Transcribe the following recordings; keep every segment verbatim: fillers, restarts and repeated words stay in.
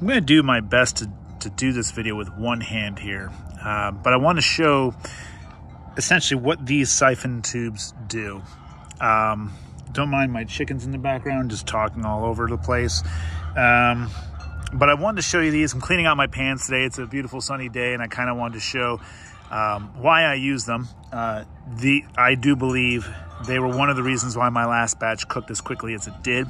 I'm going to do my best to, to do this video with one hand here, uh, but I want to show essentially what these siphon tubes do. Um, don't mind my chickens in the background just talking all over the place. Um, but I wanted to show you these. I'm cleaning out my pans today. It's a beautiful sunny day, and I kind of wanted to show um, why I use them. Uh, the I do believe they were one of the reasons why my last batch cooked as quickly as it did.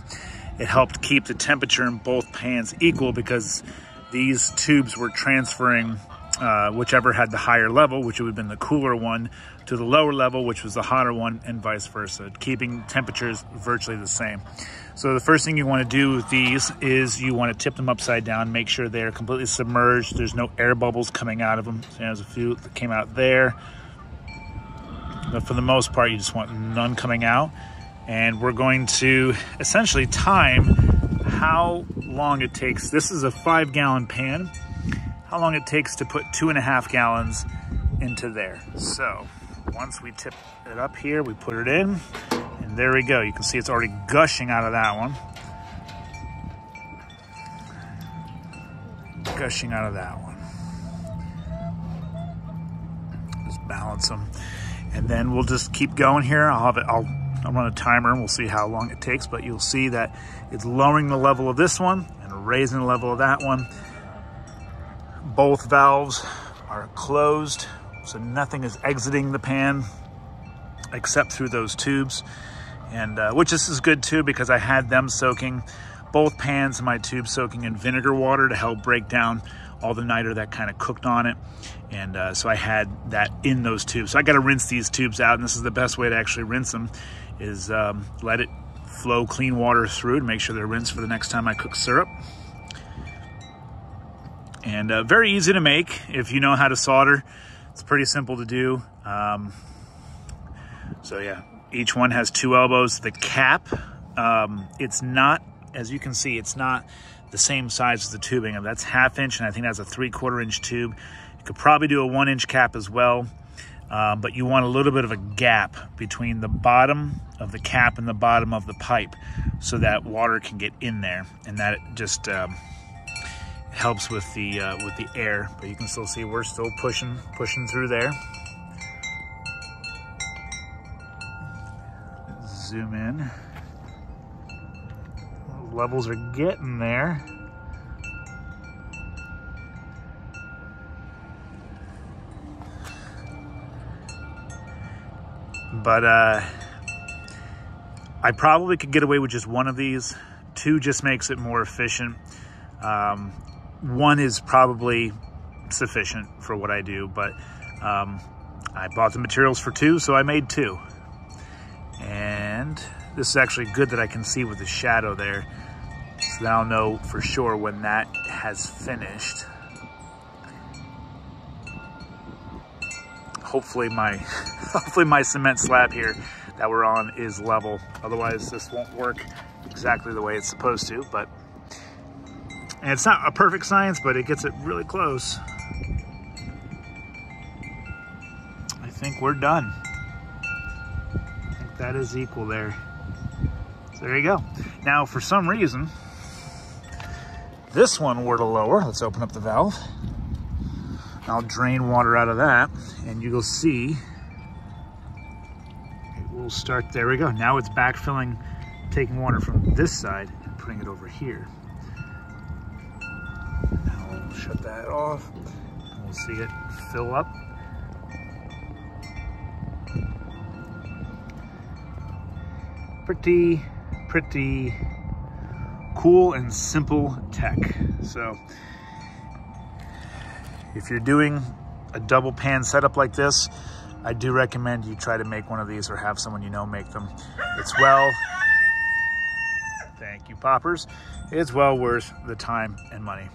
It helped keep the temperature in both pans equal because these tubes were transferring uh, whichever had the higher level, which would have been the cooler one, to the lower level, which was the hotter one, and vice versa, keeping temperatures virtually the same. So the first thing you want to do with these is you want to tip them upside down, make sure they're completely submerged. There's no air bubbles coming out of them. There's a few that came out there. But for the most part, you just want none coming out. And we're going to essentially time how long it takes. This is a five gallon pan. How long it takes to put two and a half gallons into there. So once we tip it up here, we put it in, and there we go. You can see it's already gushing out of that one. Gushing out of that one. Just balance them. And then we'll just keep going here. I'll have it, I'll I'll run a timer and we'll see how long it takes, but you'll see that it's lowering the level of this one and raising the level of that one. Both valves are closed, so nothing is exiting the pan except through those tubes, and uh, which this is good too because I had them soaking, both pans and my tubes soaking in vinegar water to help break down all the nitre that kind of cooked on it. And uh, so I had that in those tubes. So I got to rinse these tubes out, and this is the best way to actually rinse them is um, let it flow clean water through to make sure they're rinsed for the next time I cook syrup. And uh, very easy to make if you know how to solder. It's pretty simple to do. Um, so yeah, each one has two elbows. The cap, um, it's not, as you can see, it's not the same size as the tubing. That's half inch, and I think that's a three quarter inch tube. You could probably do a one inch cap as well, uh, but you want a little bit of a gap between the bottom of the cap and the bottom of the pipe so that water can get in there, and that it just um, helps with the uh, with the air. But you can still see we're still pushing pushing through there. Let's zoom in. Levels are getting there. But uh, I probably could get away with just one of these. Two just makes it more efficient. Um, one is probably sufficient for what I do, but um, I bought the materials for two, so I made two. And this is actually good that I can see with the shadow there, so that I'll know for sure when that has finished. Hopefully my, hopefully my cement slab here that we're on is level. Otherwise this won't work exactly the way it's supposed to, but, and it's not a perfect science, but it gets it really close. I think we're done. I think that is equal there. So there you go. Now, for some reason, this one were to lower. Let's open up the valve. I'll drain water out of that, and you'll see it will start. There we go. Now it's backfilling, taking water from this side and putting it over here. Now we'll shut that off. We'll see it fill up. Pretty, pretty cool and simple tech. So if you're doing a double pan setup like this, I do recommend you try to make one of these or have someone you know make them. It's well, thank you, poppers. It's well worth the time and money.